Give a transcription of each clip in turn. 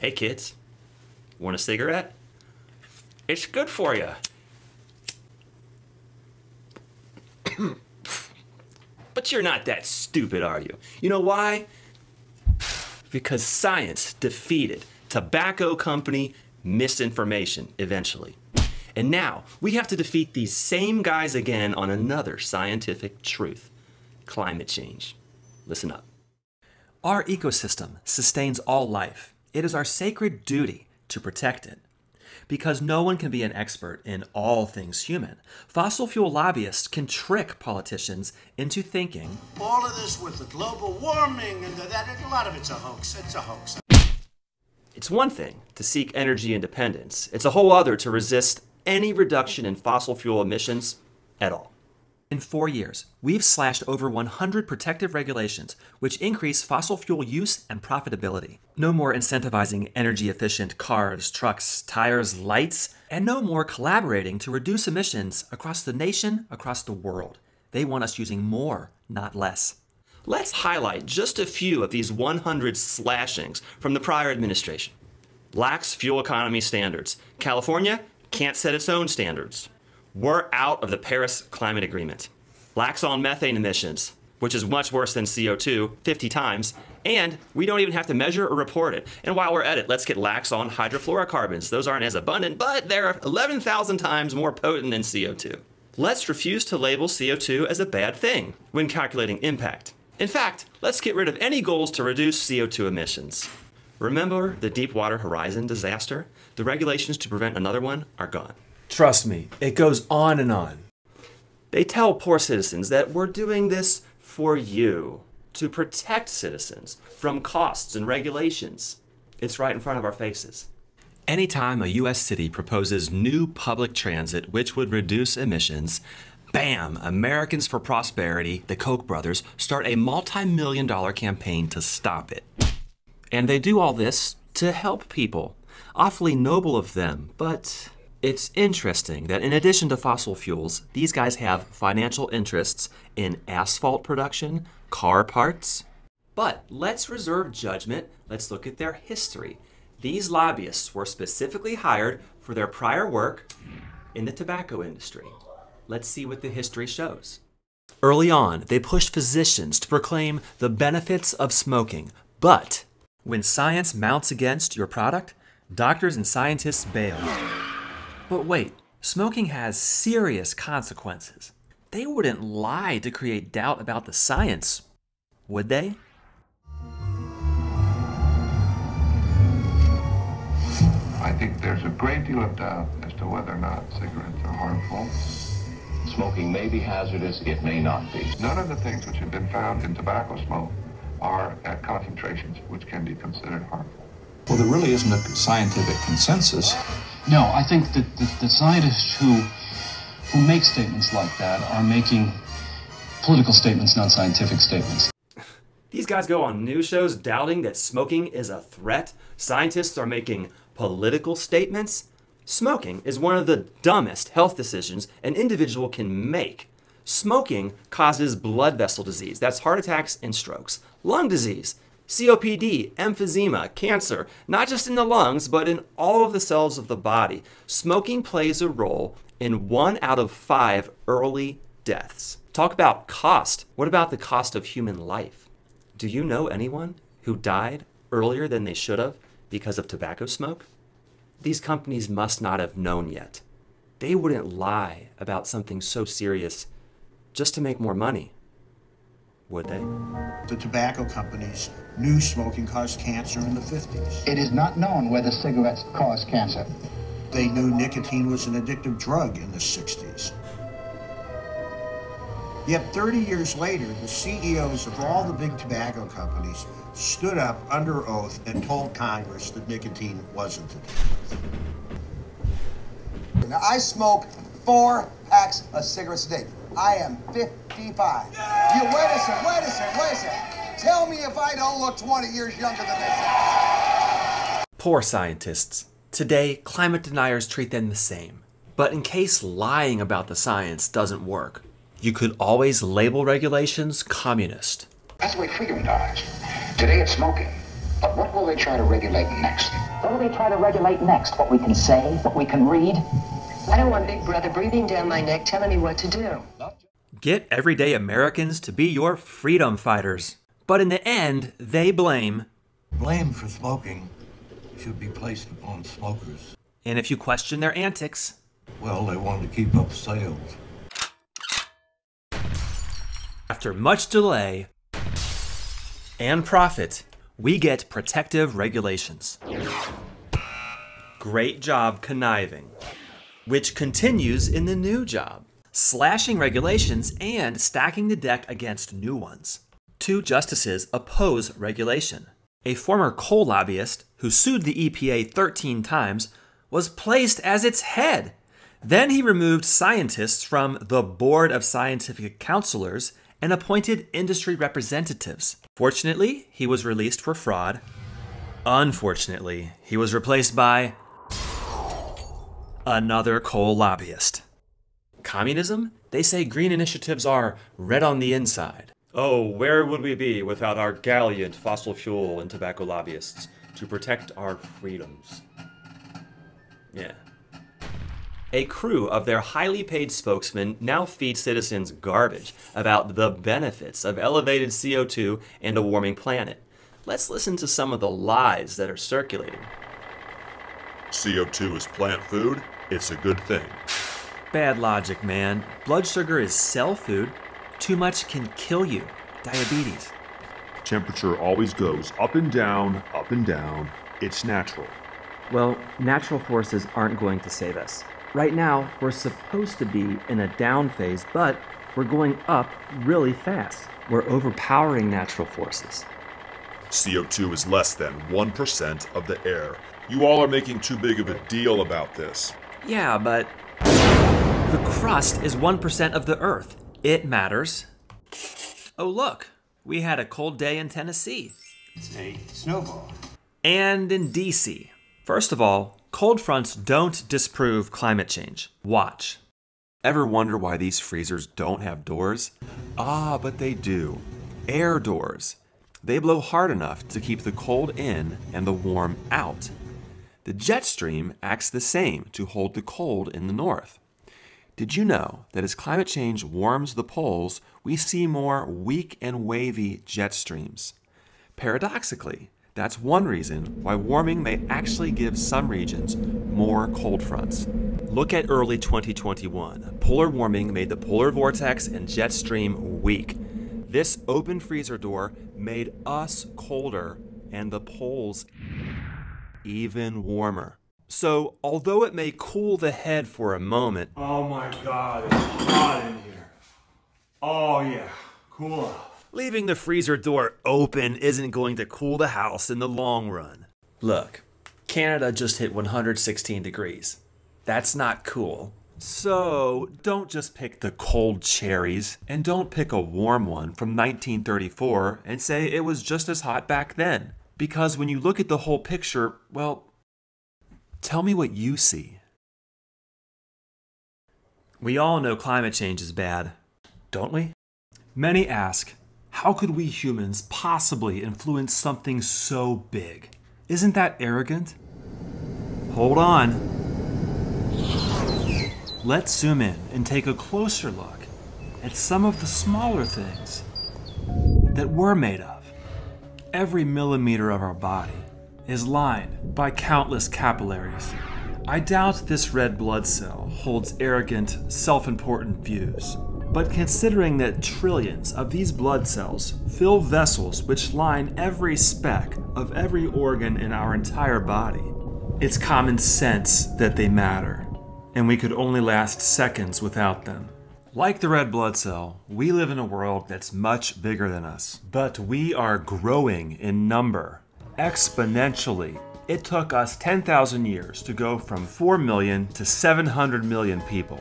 hey kids, want a cigarette? It's good for you. But you're not that stupid, are you? You know why? Because science defeated tobacco company misinformation eventually. And now we have to defeat these same guys again on another scientific truth: climate change. Listen up. Our ecosystem sustains all life. It is our sacred duty to protect it. Because no one can be an expert in all things human, fossil fuel lobbyists can trick politicians into thinking, all of this with the global warming and that, a lot of it's a hoax, it's a hoax. It's one thing to seek energy independence. It's a whole other to resist any reduction in fossil fuel emissions at all. In 4 years, we've slashed over 100 protective regulations, which increase fossil fuel use and profitability. No more incentivizing energy-efficient cars, trucks, tires, lights, and no more collaborating to reduce emissions across the nation, across the world. They want us using more, not less. Let's highlight just a few of these 100 slashings from the prior administration. Lax fuel economy standards. California can't set its own standards. We're out of the Paris Climate Agreement. Lax on methane emissions, which is much worse than CO2, 50 times, and we don't even have to measure or report it. And while we're at it, let's get lax on hydrofluorocarbons. Those aren't as abundant, but they're 11,000 times more potent than CO2. Let's refuse to label CO2 as a bad thing when calculating impact. In fact, let's get rid of any goals to reduce CO2 emissions. Remember the Deepwater Horizon disaster? The regulations to prevent another one are gone. Trust me, it goes on and on. They tell poor citizens that we're doing this for you, to protect citizens from costs and regulations. It's right in front of our faces. Anytime a U.S. city proposes new public transit which would reduce emissions, bam, Americans for Prosperity, the Koch brothers, start a multi-million-dollar campaign to stop it. And they do all this to help people. Awfully noble of them, but it's interesting that in addition to fossil fuels, these guys have financial interests in asphalt production, car parts. But let's reserve judgment. Let's look at their history. These lobbyists were specifically hired for their prior work in the tobacco industry. Let's see what the history shows. Early on, they pushed physicians to proclaim the benefits of smoking. But when science mounts against your product, doctors and scientists bail. But wait, smoking has serious consequences. They wouldn't lie to create doubt about the science, would they? I think there's a great deal of doubt as to whether or not cigarettes are harmful. Smoking may be hazardous, it may not be. None of the things which have been found in tobacco smoke are at concentrations which can be considered harmful. Well, there really isn't a scientific consensus. No, I think that the scientists who make statements like that are making political statements, not scientific statements. These guys go on news shows doubting that smoking is a threat. Scientists are making political statements. Smoking is one of the dumbest health decisions an individual can make. Smoking causes blood vessel disease. That's heart attacks and strokes. Lung disease. COPD, emphysema, cancer, not just in the lungs, but in all of the cells of the body. Smoking plays a role in 1 out of 5 early deaths. Talk about cost. What about the cost of human life? Do you know anyone who died earlier than they should have because of tobacco smoke? These companies must not have known yet. They wouldn't lie about something so serious just to make more money, would they? The tobacco companies knew smoking caused cancer in the 50s. It is not known whether cigarettes cause cancer. They knew nicotine was an addictive drug in the 60s. Yet 30 years later, the CEOs of all the big tobacco companies stood up under oath and told Congress that nicotine wasn't addictive. Now, I smoke 4 packs of cigarettes a day. I am 55. Yeah! You wait a second. Tell me if I don't look 20 years younger than this. Poor scientists. Today, climate deniers treat them the same. But in case lying about the science doesn't work, you could always label regulations communist. That's the way freedom dies. Today it's smoking. But what will they try to regulate next? What will they try to regulate next? What we can say, what we can read? I don't want Big Brother breathing down my neck telling me what to do. Get everyday Americans to be your freedom fighters. But in the end, they blame. Blame for smoking should be placed upon smokers. And if you question their antics... well, they want to keep up sales. After much delay and profit, we get protective regulations. Great job conniving, which continues in the new job, slashing regulations and stacking the deck against new ones. Two justices oppose regulation. A former coal lobbyist who sued the EPA 13 times was placed as its head. Then he removed scientists from the Board of Scientific Counselors and appointed industry representatives. Fortunately, he was released for fraud. Unfortunately, he was replaced by another coal lobbyist. Communism? They say green initiatives are red on the inside. Oh, where would we be without our gallant fossil fuel and tobacco lobbyists to protect our freedoms? Yeah. A crew of their highly paid spokesmen now feed citizens garbage about the benefits of elevated CO2 and a warming planet. Let's listen to some of the lies that are circulating. CO2 is plant food. It's a good thing. Bad logic, man. Blood sugar is cell food. Too much can kill you. Diabetes. Temperature always goes up and down, up and down. It's natural. Well, natural forces aren't going to save us. Right now, we're supposed to be in a down phase, but we're going up really fast. We're overpowering natural forces. CO2 is less than 1% of the air. You all are making too big of a deal about this. Yeah, but the crust is 1% of the earth. It matters. Oh, look, we had a cold day in Tennessee. It's a snowball. And in DC. First of all, cold fronts don't disprove climate change. Watch. Ever wonder why these freezers don't have doors? Ah, but they do. Air doors. They blow hard enough to keep the cold in and the warm out. The jet stream acts the same to hold the cold in the north. Did you know that as climate change warms the poles, we see more weak and wavy jet streams? Paradoxically, that's one reason why warming may actually give some regions more cold fronts. Look at early 2021. Polar warming made the polar vortex and jet stream weak. This open freezer door made us colder and the poles even warmer. So, although it may cool the head for a moment... oh my God, it's hot in here. Oh yeah, cool off. Leaving the freezer door open isn't going to cool the house in the long run. Look, Canada just hit 116 degrees. That's not cool. So don't just pick the cold cherries and don't pick a warm one from 1934 and say it was just as hot back then. Because when you look at the whole picture, well, tell me what you see. We all know climate change is bad, don't we? Many ask, how could we humans possibly influence something so big? Isn't that arrogant? Hold on. Let's zoom in and take a closer look at some of the smaller things that we're made of. Every millimeter of our body is lined by countless capillaries. I doubt this red blood cell holds arrogant, self-important views. But considering that trillions of these blood cells fill vessels which line every speck of every organ in our entire body, it's common sense that they matter, and we could only last seconds without them. Like the red blood cell, we live in a world that's much bigger than us, but we are growing in number exponentially. It took us 10,000 years to go from 4 million to 700 million people.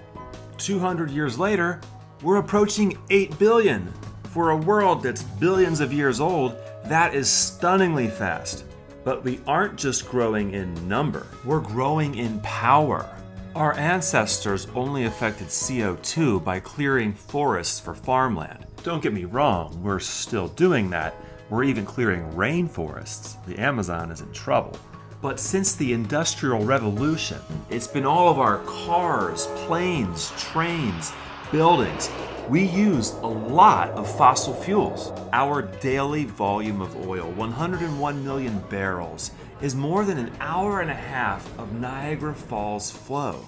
200 years later, we're approaching 8 billion. For a world that's billions of years old, that is stunningly fast. But we aren't just growing in number, we're growing in power. Our ancestors only affected CO2 by clearing forests for farmland. Don't get me wrong, we're still doing that, or even clearing rainforests, the Amazon is in trouble. But since the Industrial Revolution, it's been all of our cars, planes, trains, buildings. We use a lot of fossil fuels. Our daily volume of oil, 101 million barrels, is more than an hour and a half of Niagara Falls flow,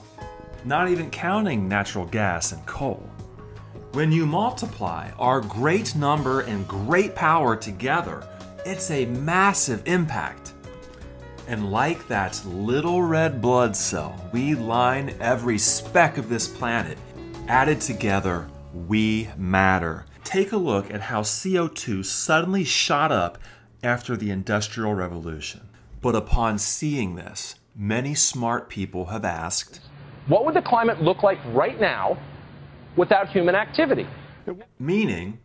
not even counting natural gas and coal. When you multiply our great number and great power together, it's a massive impact. And like that little red blood cell, we line every speck of this planet. Added together, we matter. Take a look at how CO2 suddenly shot up after the Industrial Revolution. But upon seeing this, many smart people have asked, what would the climate look like right now without human activity? Meaning,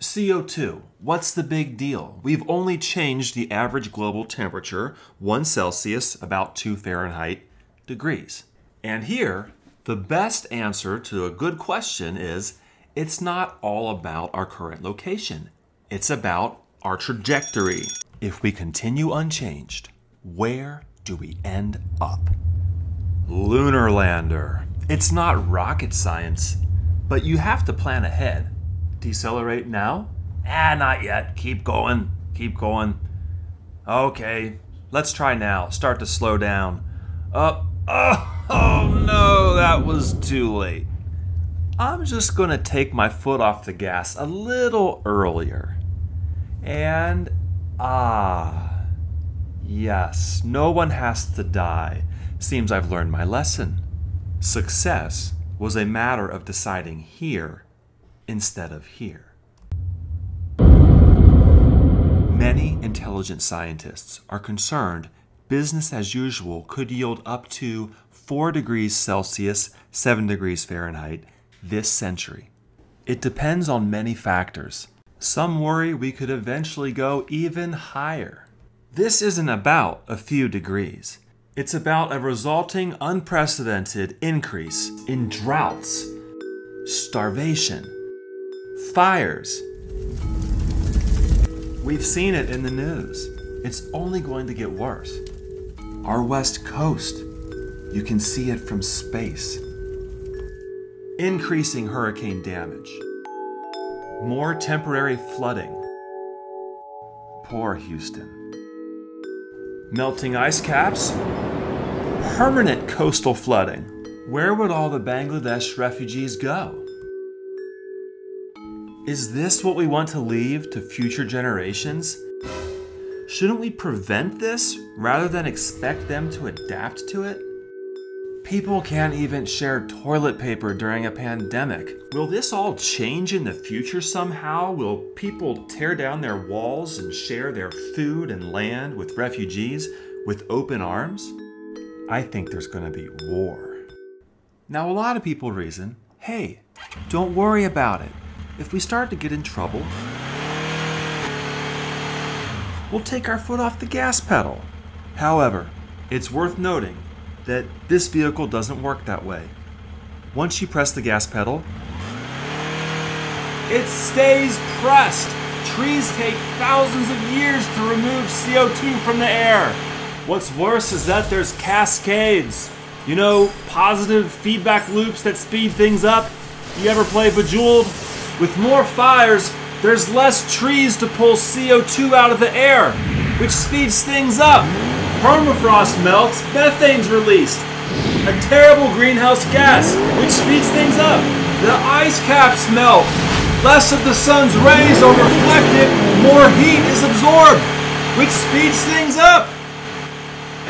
CO2, what's the big deal? We've only changed the average global temperature 1°C, about 2 Fahrenheit degrees. And here, the best answer to a good question is, it's not all about our current location. It's about our trajectory. If we continue unchanged, where do we end up? Lunar lander. It's not rocket science, but you have to plan ahead. Decelerate now? Not yet. Keep going. Keep going. Okay, let's try now. Start to slow down. Up. Oh no, that was too late. I'm just gonna take my foot off the gas a little earlier. And yes, no one has to die. Seems I've learned my lesson. Success was a matter of deciding here instead of here. Many intelligent scientists are concerned business as usual could yield up to 4°C, 7°F this century. It depends on many factors. Some worry we could eventually go even higher. This isn't about a few degrees. It's about a resulting unprecedented increase in droughts, starvation, fires. We've seen it in the news. It's only going to get worse. Our West Coast, you can see it from space. Increasing hurricane damage. More temporary flooding. Poor Houston. Melting ice caps. Permanent coastal flooding. Where would all the Bangladesh refugees go? Is this what we want to leave to future generations? Shouldn't we prevent this rather than expect them to adapt to it? People can't even share toilet paper during a pandemic. Will this all change in the future somehow? Will people tear down their walls and share their food and land with refugees with open arms? I think there's going to be war. Now, a lot of people reason, hey, don't worry about it. If we start to get in trouble, we'll take our foot off the gas pedal. However, it's worth noting that this vehicle doesn't work that way. Once you press the gas pedal, it stays pressed. Trees take thousands of years to remove CO2 from the air. What's worse is that there's cascades. You know, positive feedback loops that speed things up. You ever play Bejeweled? With more fires, there's less trees to pull CO2 out of the air, which speeds things up. Permafrost melts, methane's released, a terrible greenhouse gas, which speeds things up. The ice caps melt, less of the sun's rays are reflected, more heat is absorbed, which speeds things up.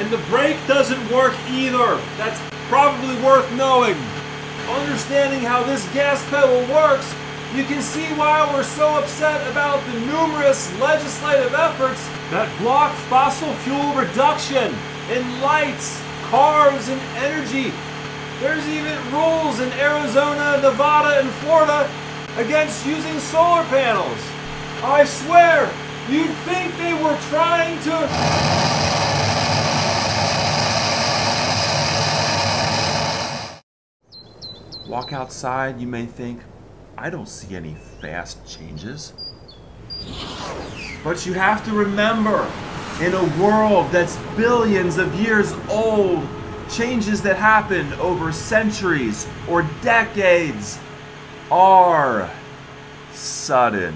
And the brake doesn't work either. That's probably worth knowing. Understanding how this gas pedal works, you can see why we're so upset about the numerous legislative efforts that block fossil fuel reduction in lights, cars, and energy. There's even rules in Arizona, Nevada, and Florida against using solar panels. I swear, you'd think they were trying to... Walk outside, you may think, I don't see any fast changes. But you have to remember, in a world that's billions of years old, changes that happen over centuries or decades are sudden.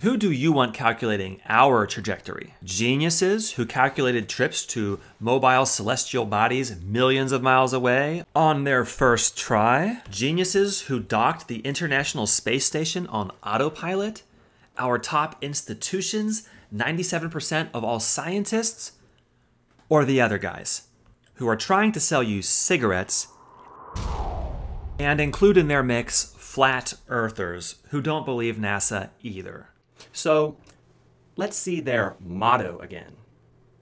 Who do you want calculating our trajectory? Geniuses who calculated trips to mobile celestial bodies millions of miles away on their first try? Geniuses who docked the International Space Station on autopilot? Our top institutions, 97% of all scientists? Or the other guys who are trying to sell you cigarettes and include in their mix flat earthers who don't believe NASA either? So let's see their motto again.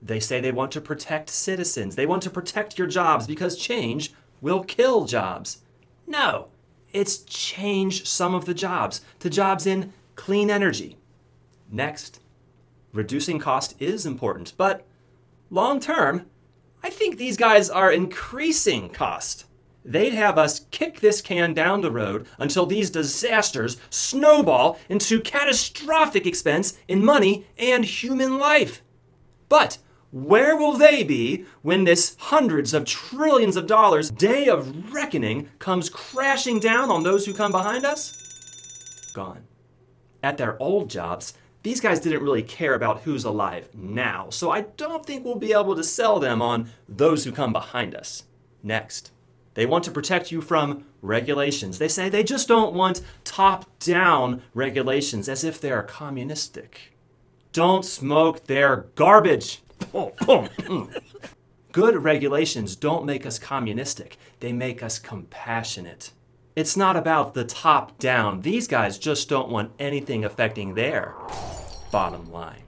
They say they want to protect citizens. They want to protect your jobs because change will kill jobs. No, it's change some of the jobs to jobs in clean energy. Next, reducing cost is important, but long term, I think these guys are increasing cost. They'd have us kick this can down the road until these disasters snowball into catastrophic expense in money and human life. But where will they be when this hundreds of trillions of dollars day of reckoning comes crashing down on those who come behind us? Gone. At their old jobs, these guys didn't really care about who's alive now, so I don't think we'll be able to sell them on those who come behind us. Next. They want to protect you from regulations. They say they just don't want top-down regulations as if they're communistic. Don't smoke their garbage. Good regulations don't make us communistic. They make us compassionate. It's not about the top-down. These guys just don't want anything affecting their bottom line.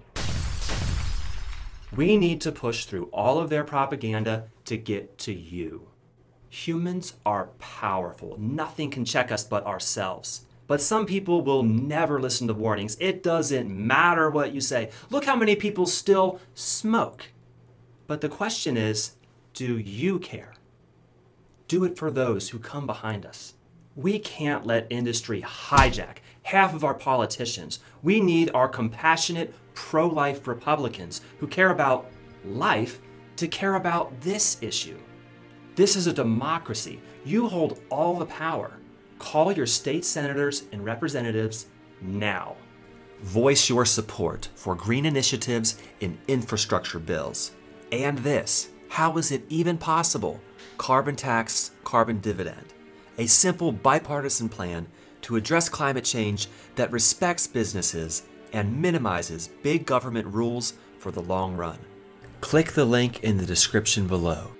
We need to push through all of their propaganda to get to you. Humans are powerful. Nothing can check us but ourselves. But some people will never listen to warnings. It doesn't matter what you say. Look how many people still smoke. But the question is, do you care? Do it for those who come behind us. We can't let industry hijack half of our politicians. We need our compassionate, pro-life Republicans who care about life to care about this issue. This is a democracy. You hold all the power. Call your state senators and representatives now. Voice your support for green initiatives in infrastructure bills. And this, how is it even possible? Carbon tax, carbon dividend. A simple bipartisan plan to address climate change that respects businesses and minimizes big government rules for the long run. Click the link in the description below.